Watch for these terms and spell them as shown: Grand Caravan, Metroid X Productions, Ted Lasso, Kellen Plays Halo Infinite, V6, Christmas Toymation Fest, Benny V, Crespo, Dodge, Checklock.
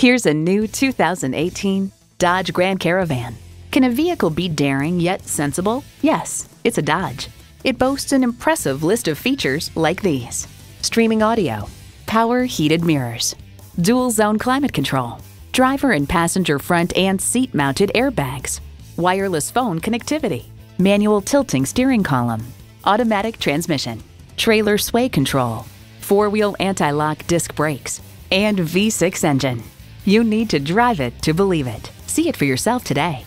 Here's a new 2018 Dodge Grand Caravan. Can a vehicle be daring yet sensible? Yes, it's a Dodge. It boasts an impressive list of features like these: streaming audio, power heated mirrors, dual zone climate control, driver and passenger front and seat mounted airbags, wireless phone connectivity, manual tilting steering column, automatic transmission, trailer sway control, four-wheel anti-lock disc brakes, and V6 engine. You need to drive it to believe it. See it for yourself today.